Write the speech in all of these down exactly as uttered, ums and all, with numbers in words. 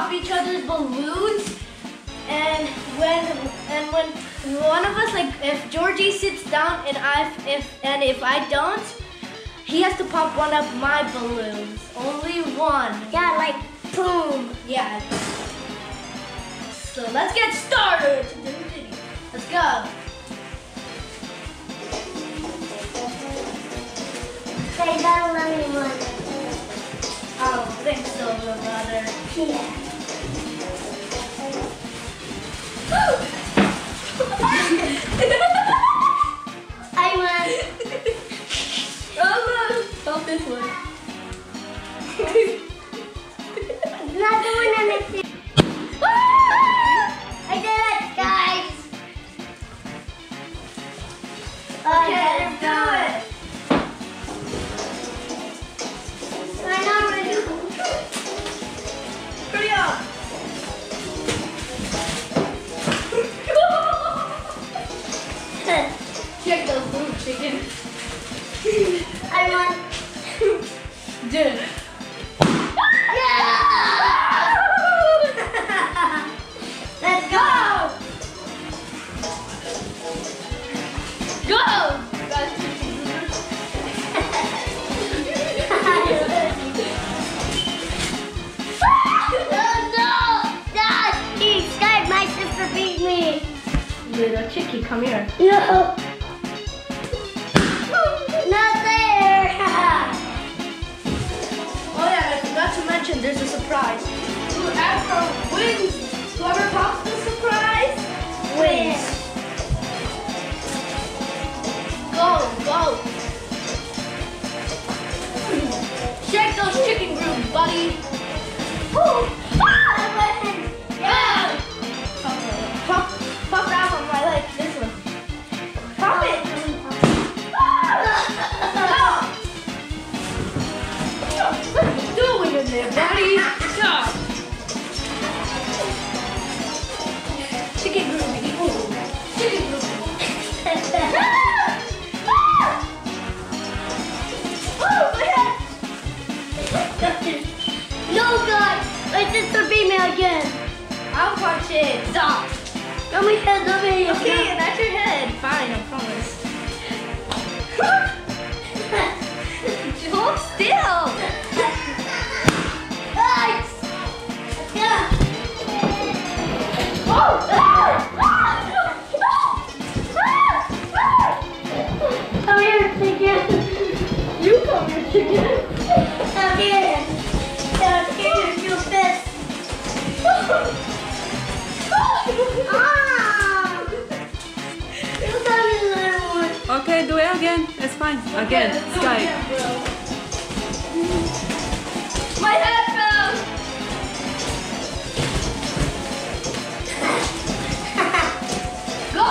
pop each other's balloons, and when and when one of us, like if Georgie sits down and I if and if I don't, he has to pop one of my balloons. Only one. Yeah, like boom. Yeah. So let's get started. Let's go. I don't love me one. I don't think so, little brother. Yeah. I won. Oh, no. Not this one. Not the one I missed. I did it, guys. Okay, let's do it. Check those blue chicken. I want. Dude. Yeah! Let's go! Go! No, no! Dad, he scared my sister beat me. Little chickie, come here. No. There's a surprise. Whoever wins, whoever pops the surprise, wins. Go, go. Check those chicken grooves, buddy. Ooh. Ah, my leg. Yeah. Pop, pop that on my leg. This one. Pop it. Ah. No. Doing in there, buddy? Stop. Chicken groovy. Ooh. Chicken groovy. Oh, my head. No, God. My sister beat me again. I'll punch it. Stop. No, my head's over here. Okay, that's your head. Fine, I promise. Hold still. Okay, do it again. It's fine. Again, okay, Sky. It, my head fell. Go!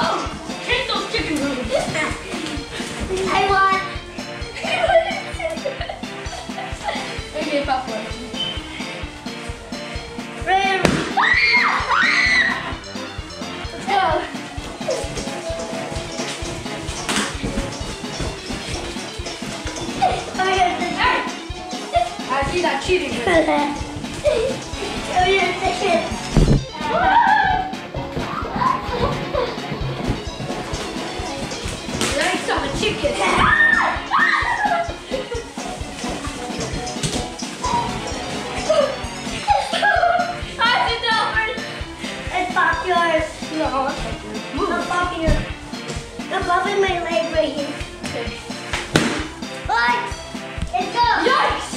Take those chicken noodles. I want. Maybe a popcorn. Let's go. I see that cheating. Oh, you're sick. Let me stop the chicken. I did that first. It's pop yours. No, I'll take it. Move. I'm popping your. I'm popping my leg right here. Okay. What? Let's go. Yikes.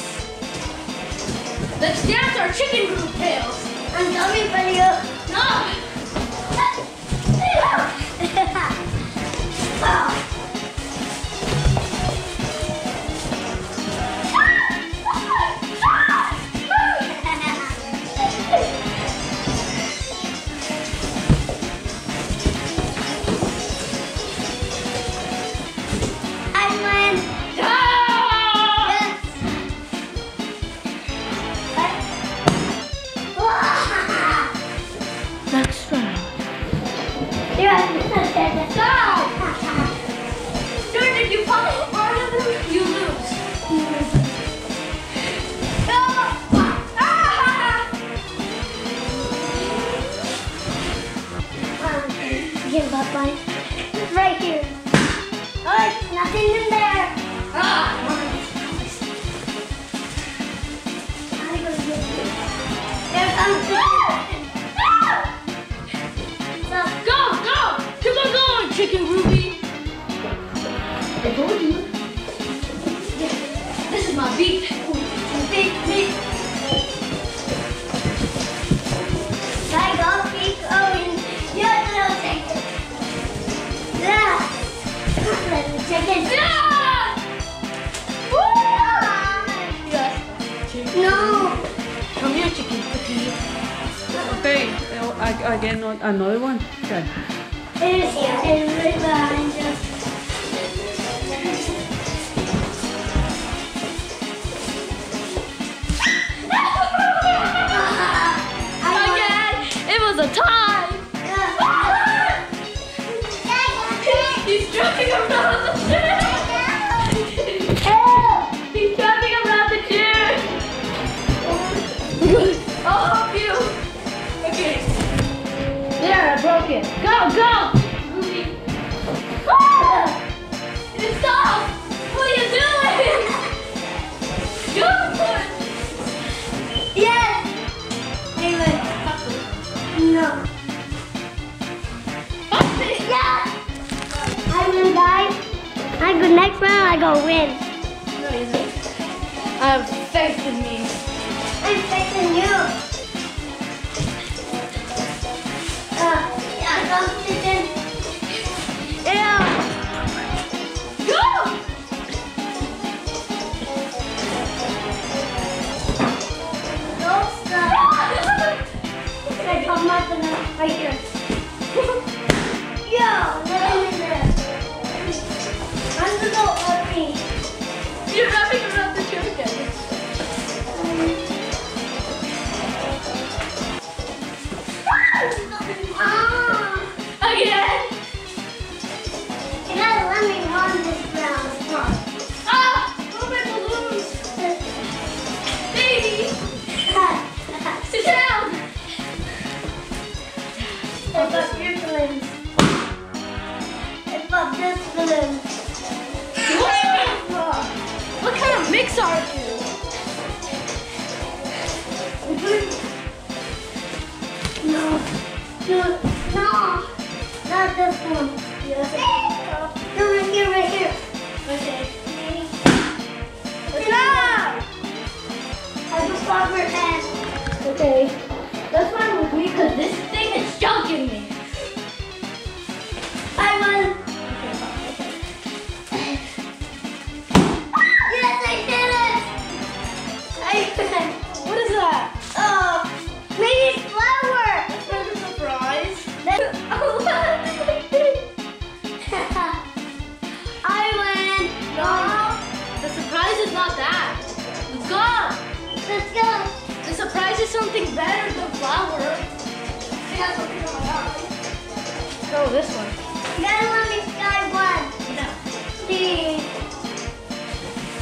Let's dance our chicken group tails. I'm coming for you. No. I win. Next round. Yeah. nothing in there. Ah, I go get it. There's something. No! Go, go! Come on, go on, Chicken Ruby. I told you. Yeah. This is my beat. My big beat. I go pick orange. Your little chicken. Yeah. Little chicken. Yeah. Woo! Yes. Chicken. No. Come here, chicken. Okay. I, I get another one. Okay. It is here. It is right behind you. The time! Yeah. He's jumping around the chair! He's jumping around the chair! All of you! Okay. There, I broke it. Go, go! Ruby! Ah! It's soft! What are you doing? Go for it! Yes! Anyway. No. Yeah. I will die. I go next round. I go win. No, you don't. I have faith in me. I have faith in you. Uh, yeah, I got chicken. Yeah. Go. Don't stop. I come up and I'm right here. Yo, nothing in there. I'm the little puppy. You're wrapping around the chair again. Ah! Again? You gotta let me run this round. Ah! Oh, my balloon! Baby! Sit down! I bought your balloons. I bought this balloon. What? What kind of mix are you? No. No. No. Not this one. Yes. No, right here, right here. Okay. No! I just bought her hand. Okay. That's fine with me because this thing is joking me. I won. Okay, fine, okay. Yes, I did it! I What is that? Oh, maybe it's flour. That's not a surprise. I win. No, the surprise is not that. Let's go. Let's go. The surprise is something better than flour. She has something on my arm. Go this one. You gotta let me try one. No. Please.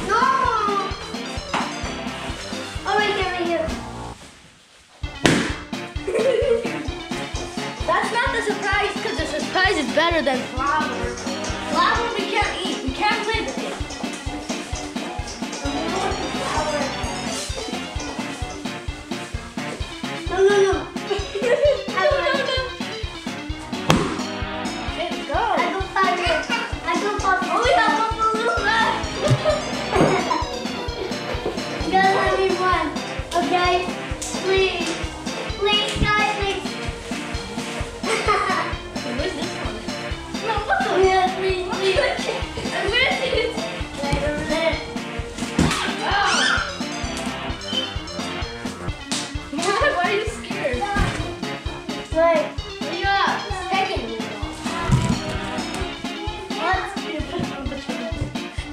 No. Oh, right here, right here. That's not the surprise because the surprise is better than flour. Flour we can't eat. We can't live with it. No, no, no. I no, no, no. Let's go. I go five. I go five. Oh, we have one balloon left. Guys, let me one. Okay? Please. Please, guys, please. Where's this one? No, what the? Yeah, please, please. I wish it. Right over there. Why are you scared? Like, where you at? Second.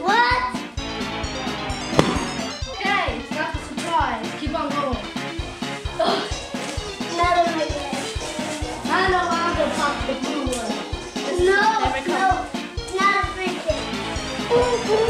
What? What? Okay, it's not a surprise. Keep on going. Not over there. I don't know why I'm gonna pop the blue one. No, no, not a freaking.